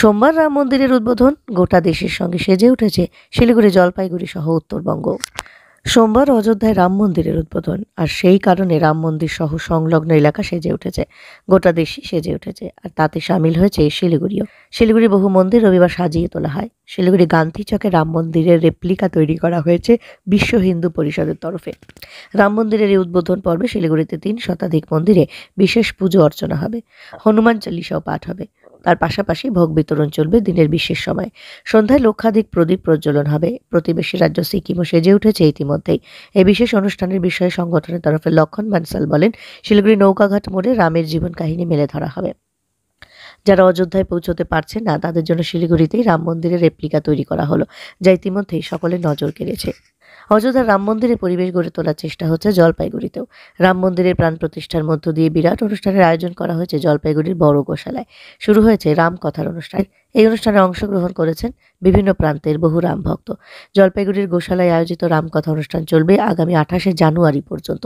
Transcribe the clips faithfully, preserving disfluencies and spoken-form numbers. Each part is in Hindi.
सोमवार राम मंदिरेर उद्बोधन गोटा देशेर संगे सेजे उठेछे शिलीगुड़ी जलपाईगुड़ी सह उत्तरबंग। सोमवार अयोध्याय राम मंदिरेर उद्बोधन और सेई कारणे राम मंदिर सह संलग्न एलाका सेजे उठेछे, गोटा देशई सेजे उठेछे और ताते शामिल हयेछे शिलीगुड़ीओ। शिलीगुड़ी बहु मंदिर रविवार सजिए तोला हय। शिलीगुड़ी गांधी चके राम मंदिरेर रेप्लिका तैरि करा हयेछे विश्व हिंदू परिषदेर तरफे। राम मंदिरेर एई उद्बोधन पर्वे शिलीगुड़ीते तीन शताधिक मंदिरे विशेष पूजो अर्चना हबे, हनुमान चालीसाओ पाठ हबे। तार पाशापाशी भोग वितरण चलबे दिनेर विशेष समय। सन्ध्याय लक्षाधिक प्रदीप प्रज्वलन हबे। प्रतिबेशी राज्य सिक्किमओ सेजे उठेछे इतिमध्ये। एई विशेष अनुष्ठानेर विषये संगठनेर तरफे लक्ष्मण बंसल बलेन शिलीगुड़ी नौका घाट मोड़े रामेर जीवन काहिनी मेले धरा हबे। যারা অযোধ্যায় পৌঁছতে পারছে না তাদের জন্য শিলিগুড়িতেই রাম মন্দিরের রেপ্লিকা তৈরি করা হলো, যা ইতিমধ্যেই সকলের নজর কেড়েছে। অযোধ্যার রাম মন্দিরে পরিবেশ গড়ে তোলার চেষ্টা হচ্ছে জলপাইগুড়িতেও। রাম মন্দিরের প্রাণ প্রতিষ্ঠার মধ্য দিয়ে বিরাট অনুষ্ঠানের আয়োজন করা হয়েছে জলপাইগুড়ির বড় গোশালায়। শুরু হয়েছে রামকথার অনুষ্ঠান। এই অনুষ্ঠানে অংশগ্রহণ করেছেন বিভিন্ন প্রান্তের বহু রাম ভক্ত। জলপাইগুড়ির গোশালায় আয়োজিত রামকথা অনুষ্ঠান চলবে আগামী আঠাশে জানুয়ারি পর্যন্ত।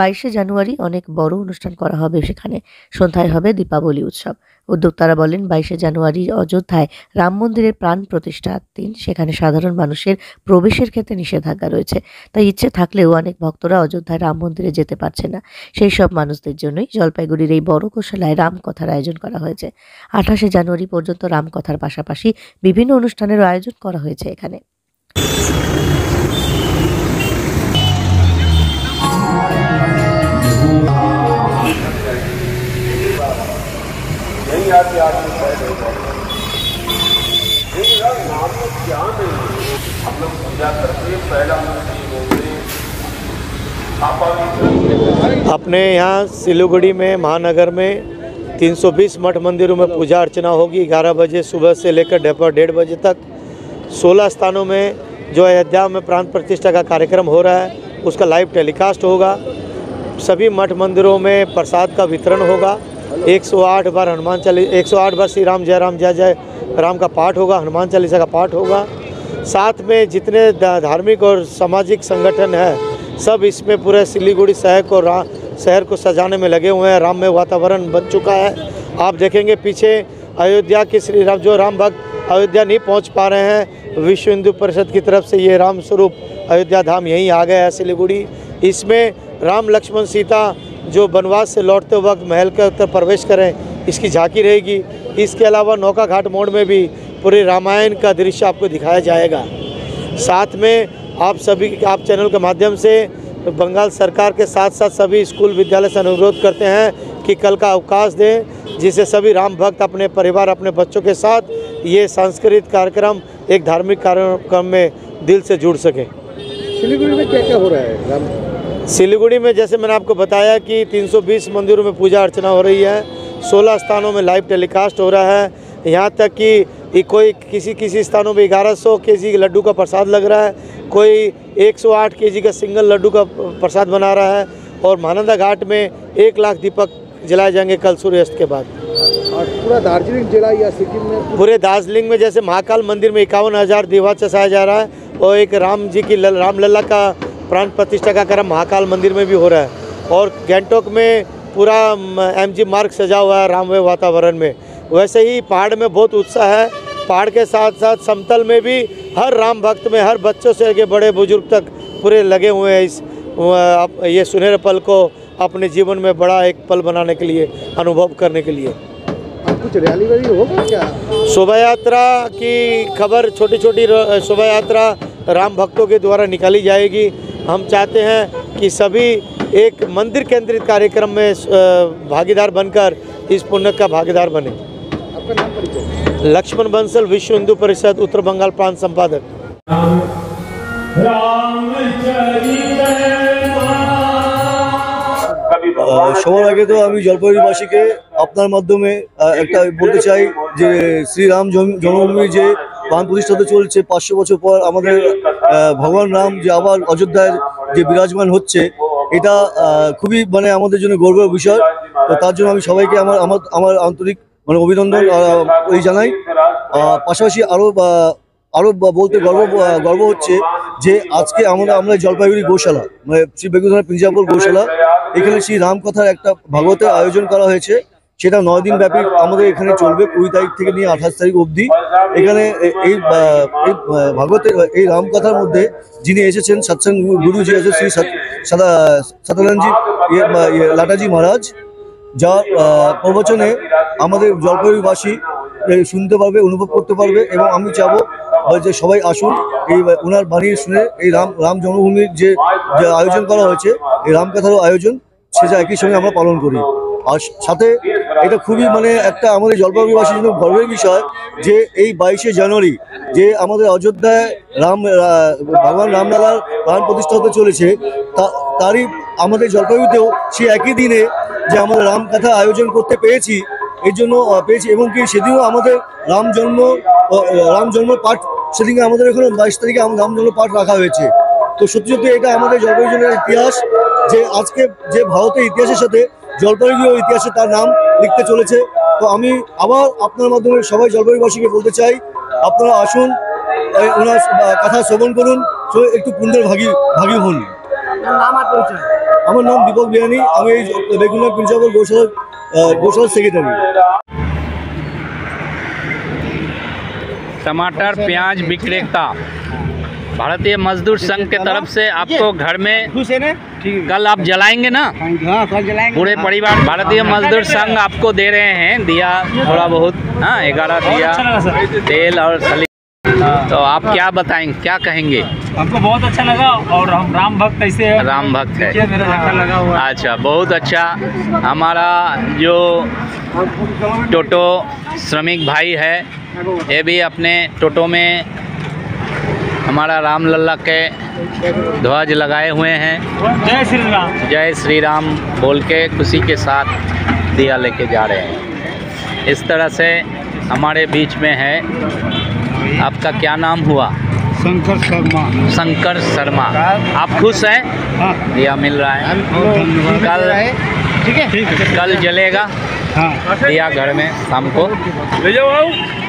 বাইশে জানুয়ারি অনেক বড় অনুষ্ঠান করা হবে সেখানে। সন্ধ্যায় হবে দীপাবলি উৎসব। উদ্যোক্তারা বলেন বাইশে জানুয়ারি অযোধ্যায় রাম মন্দিরের প্রাণ প্রতিষ্ঠার দিন, সেখানে সাধারণ মানুষের প্রবেশের ক্ষেত্রে নিষেধাজ্ঞা রয়েছে। তাই ইচ্ছে থাকলেও অনেক ভক্তরা অযোধ্যায় রাম মন্দিরে যেতে পারছে না। সেই সব মানুষদের জন্যই জলপাইগুড়ির এই বড় গোশালায় রামকথার আয়োজন করা হয়েছে। আঠাশে জানুয়ারি পর্যন্ত রামকথা তার পাশাপাশি বিভিন্ন অনুষ্ঠানের আয়োজন করা হয়েছে এখানে। अपने यहाँ सिलीगुड़ी में महानगर में तीन सौ बीस मठ मंदिरों में पूजा अर्चना होगी। ग्यारह बजे सुबह से लेकर दोपहर डेढ़ बजे तक सोलह स्थानों में जो अयोध्या में प्राण प्रतिष्ठा का कार्यक्रम हो रहा है उसका लाइव टेलीकास्ट होगा। सभी मठ मंदिरों में प्रसाद का वितरण होगा। एक सौ आठ बार हनुमान चालीसा एक सौ आठ बार श्री राम जय राम जय जय राम का पाठ होगा, हनुमान चालीसा का पाठ होगा। साथ में जितने धार्मिक और सामाजिक संगठन हैं सब इसमें पूरे सिलीगुड़ी शहर को शहर को सजाने में लगे हुए हैं। राम में वातावरण बन चुका है। आप देखेंगे पीछे अयोध्या के श्री राम जो राम भक्त अयोध्या नहीं पहुंच पा रहे हैं, विश्व हिंदू परिषद की तरफ से ये राम स्वरूप अयोध्या धाम यहीं आ गया है सिलीगुड़ी। इसमें राम लक्ष्मण सीता जो वनवास से लौटते वक्त महल के उत्तर प्रवेश करें इसकी झांकी रहेगी। इसके अलावा नौका घाट मोड़ में भी पूरे रामायण का दृश्य आपको दिखाया जाएगा। साथ में आप सभी आप चैनल के माध्यम से बंगाल सरकार के साथ साथ सभी स्कूल विद्यालय से अनुरोध करते हैं कि कल का अवकाश दें, जिससे सभी राम भक्त अपने परिवार अपने बच्चों के साथ ये सांस्कृतिक कार्यक्रम एक धार्मिक कार्यक्रम में दिल से जुड़ सके। सिलीगुड़ी में क्या क्या हो रहा है राम? सिलीगुड़ी में जैसे मैंने आपको बताया कि तीन सौ बीस मंदिरों में पूजा अर्चना हो रही है, सोलह स्थानों में लाइव टेलीकास्ट हो रहा है। यहाँ तक कि कोई किसी किसी स्थानों में ग्यारह सौ केजी लड्डू का प्रसाद लग रहा है, कोई एक सौ आठ केजी का सिंगल लड्डू का प्रसाद बना रहा है। और महानंदा घाट में एक लाख दीपक जलाए जाएंगे कल सूर्यास्त के बाद। और पूरा दार्जिलिंग जिला या सिक्किम में पूरे दार्जिलिंग में जैसे महाकाल मंदिर में इक्यावन हज़ार दीवा चसाया जा रहा है और एक राम जी की रामलला का प्राण प्रतिष्ठा का क्रम महाकाल मंदिर में भी हो रहा है। और गेंटोक में पूरा एम जी मार्ग सजा हुआ है राममय वातावरण में। वैसे ही पहाड़ में बहुत उत्साह है। पहाड़ के साथ साथ समतल में भी हर राम भक्त में हर बच्चों से लेकर बड़े बुजुर्ग तक पूरे लगे हुए हैं इस ये सुनहरे पल को अपने जीवन में बड़ा एक पल बनाने के लिए अनुभव करने के लिए। कुछ रैली वैली होगा क्या? शोभा यात्रा की खबर छोटी छोटी शोभा यात्रा राम भक्तों के द्वारा निकाली जाएगी। हम चाहते हैं कि सभी एक मंदिर केंद्रित कार्यक्रम में भागीदार बनकर इस पुण्य का भागीदार बने। लक्ष्मण बंसल, विश्व हिंदू परिषद उत्तर बंगाल प्रांत संपादक। राम, राम सवार आगे तो जलपाईगुड़ी के अपनार माध्यमे एक बोलते चाहिए श्री राम जन्मभूमि जो प्राण प्रतिष्ठा चलते पाँच सौ बछर पर हमारे भगवान राम जो आबार अयोध्याय जो विराजमान होच्छे এটা খুবই মানে আমাদের জন্য গর্বের বিষয়। তো তার জন্য আমি সবাইকে আমার আমার আন্তরিক মানে অভিনন্দন ওই জানাই। পাশাপাশি আরও আরও বলতে গর্ব গর্ব হচ্ছে যে আজকে আমরা আমরা জলপাইগুড়ি গোশালা মানে শ্রী বেগুধনা পিঞ্জাপুর গোশালা এখানে শ্রী রামকথার একটা ভাগবতের আয়োজন করা হয়েছে। সেটা নয় দিন ব্যাপী আমাদের এখানে চলবে। কুড়ি তারিখ থেকে নিয়ে আঠাশ তারিখ অবধি এখানে এই ভাগবতের এই রামকথার মধ্যে যিনি এসেছেন সৎসঙ্গ গুরুজি আছে শ্রী সতানন্দজি লাটাজি মহারাজ, যার প্রবচনে আমাদের জলপাইগুড়িবাসী শুনতে পারবে, অনুভব করতে পারবে। এবং আমি চাবো যে সবাই আসুন, এই ওনার বাণী শুনে এই রাম রাম জন্মভূমির যে আয়োজন করা হয়েছে এই রামকথারও আয়োজন সেটা একই সঙ্গে আমরা পালন করি। আর সাথে এটা খুবই মানে একটা আমাদের জলপাইগুড়িবাসীর জন্য গর্বের বিষয় যে এই বাইশে জানুয়ারি যে আমাদের অযোধ্যায় রাম ভগবান রামলালার প্রাণ প্রতিষ্ঠা হতে চলেছে, তা তারই আমাদের জলপাইগুড়িতেও সে একই দিনে যে আমাদের রামকথা আয়োজন করতে পেরেছি এর জন্য পেয়েছি। এবং কি সেদিনও আমাদের রাম জন্ম রাম জন্ম পাঠ সেদিনকে আমাদের এখানে বাইশ তারিখে রাম জন্ম পাঠ রাখা হয়েছে। তো সত্যি সত্যি এটা আমাদের জলপাইগুড়ির ইতিহাস যে আজকে যে ভারতের ইতিহাসের সাথে জলপাইগুড়ি ইতিহাসে তার নাম লিখতে চলেছে। তো আমি আবার আপনার মাধ্যমে সবাই জলপাইগুড়িবাসীকে বলতে চাই, আপনারা আসুন, ওনার কথা শ্রবণ করুন, একটু পুণ্যের ভাগী ভাগী হন। আমার নাম দীপক বিহানি, আমি এই বেগুনা প্রিন্সিপাল গোশালা गोशाला सेक्रेटरी। टमाटर प्याज विक्रेता भारतीय मजदूर संघ के तरफ से आपको घर में कल आप जलाएंगे ना, पूरे परिवार भारतीय मजदूर संघ आपको दे रहे हैं दिया थोड़ा बहुत, हाँ ग्यारह दिया तेल और सली। तो आप क्या बताएंगे, क्या कहेंगे? हमको बहुत अच्छा लगा और हम राम भक्त ऐसे हैं, राम भक्त है मेरा लगा हुआ। अच्छा, बहुत अच्छा। हमारा जो टोटो श्रमिक भाई है ये भी अपने टोटो में हमारा राम लल्ला के ध्वज लगाए हुए हैं, जय श्री राम जय श्री राम बोल के खुशी के साथ दिया लेके जा रहे हैं। इस तरह से हमारे बीच में है, आपका क्या नाम हुआ? शंकर शर्मा। शंकर शर्मा, आप खुश हैं? हाँ। दिया मिल रहा है, कल ठीक है, कल जलेगा। हाँ। दिया घर में शाम को ले जाओ।